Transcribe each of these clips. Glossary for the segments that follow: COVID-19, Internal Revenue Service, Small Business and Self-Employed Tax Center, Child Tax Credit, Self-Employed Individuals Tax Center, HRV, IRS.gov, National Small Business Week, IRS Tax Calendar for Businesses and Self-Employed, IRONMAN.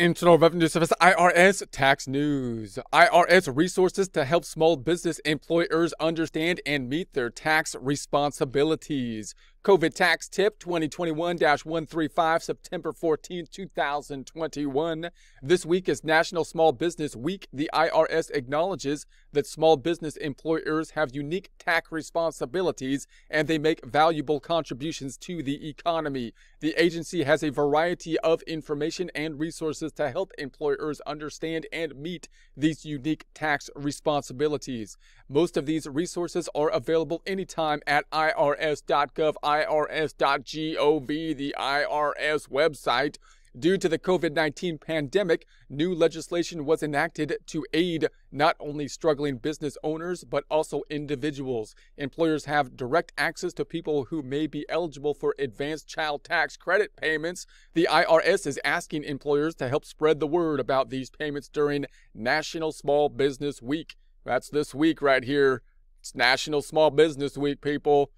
Internal Revenue Service IRS tax news. IRS resources to help small business employers understand and meet their tax responsibilities. COVID tax tip 2021-135, September 14, 2021. This week is National Small Business Week. The IRS acknowledges that small business employers have unique tax responsibilities and they make valuable contributions to the economy. The agency has a variety of information and resources to help employers understand and meet these unique tax responsibilities. Most of these resources are available anytime at irs.gov. irs.gov, the IRS website. Due to the COVID-19 pandemic, new legislation was enacted to aid not only struggling business owners, but also individuals. Employers have direct access to people who may be eligible for advanced child tax credit payments. The IRS is asking employers to help spread the word about these payments during National Small Business Week. That's this week right here. It's National Small Business Week, people.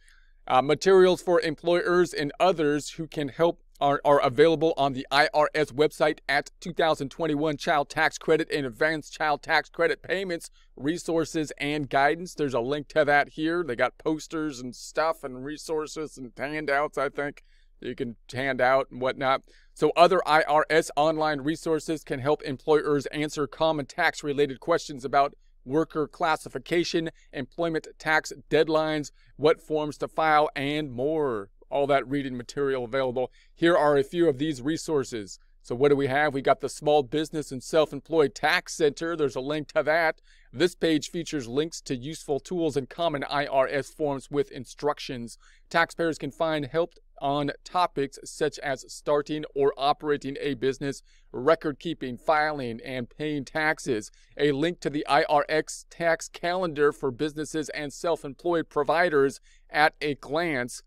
Materials for employers and others who can help are available on the IRS website at 2021 Child Tax Credit and Advanced Child Tax Credit Payments, Resources and Guidance. There's a link to that here. They got posters and stuff and resources and handouts, I think, you can hand out and whatnot. So other IRS online resources can help employers answer common tax-related questions about worker classification, employment tax deadlines, what forms to file, and more. All that reading material available. Here are a few of these resources. So what do we have? We got the Small Business and Self-Employed Tax Center. There's a link to that. This page features links to useful tools and common IRS forms with instructions. Taxpayers can find help on topics such as starting or operating a business, record keeping, filing, and paying taxes. A link to the IRS tax calendar for businesses and self-employed providers at a glance,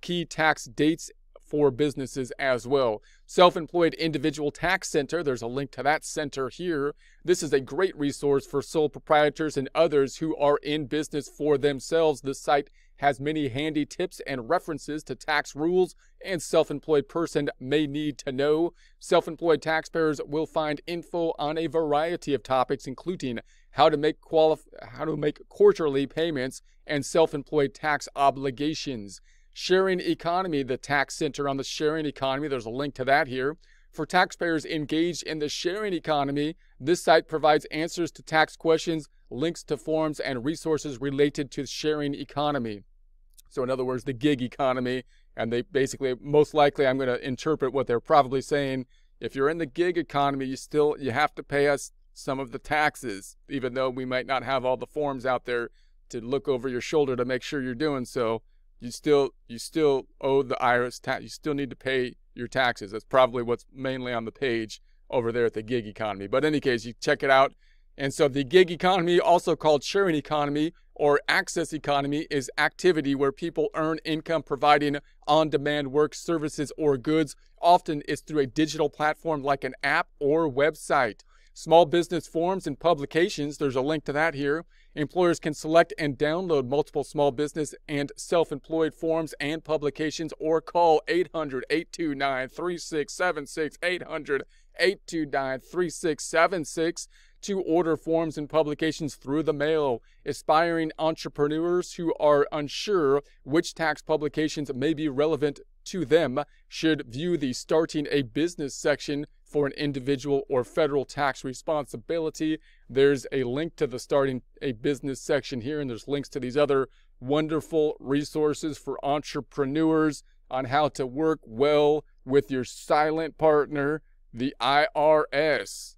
key tax dates for businesses as well. Self-Employed Individual Tax Center, there's a link to that center here. This is a great resource for sole proprietors and others who are in business for themselves. This site has many handy tips and references to tax rules and self-employed person may need to know. Self-employed taxpayers will find info on a variety of topics, including how to make quarterly payments and self-employed tax obligations. Sharing Economy, the tax center on the sharing economy. There's a link to that here. For taxpayers engaged in the sharing economy, this site provides answers to tax questions, links to forms, and resources related to sharing economy. So in other words, the gig economy, and they basically, most likely, I'm going to interpret what they're probably saying. If you're in the gig economy, you have to pay us some of the taxes, even though we might not have all the forms out there to look over your shoulder to make sure you're doing so. You still owe the IRS tax. You still need to pay your taxes. That's probably what's mainly on the page over there at the gig economy. But in any case, you check it out. And so the gig economy, also called sharing economy or access economy, is activity where people earn income providing on-demand work, services, or goods. Often it's through a digital platform like an app or website. Small business forms and publications, there's a link to that here. Employers can select and download multiple small business and self-employed forms and publications, or call 800-829-3676, 800-829-3676 to order forms and publications through the mail. Aspiring entrepreneurs who are unsure which tax publications may be relevant to them should view the Starting a Business section for an individual or federal tax responsibility. There's a link to the Starting a Business section here, and there's links to these other wonderful resources for entrepreneurs on how to work well with your silent partner, the IRS.